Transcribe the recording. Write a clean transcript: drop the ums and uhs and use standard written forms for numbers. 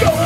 Go!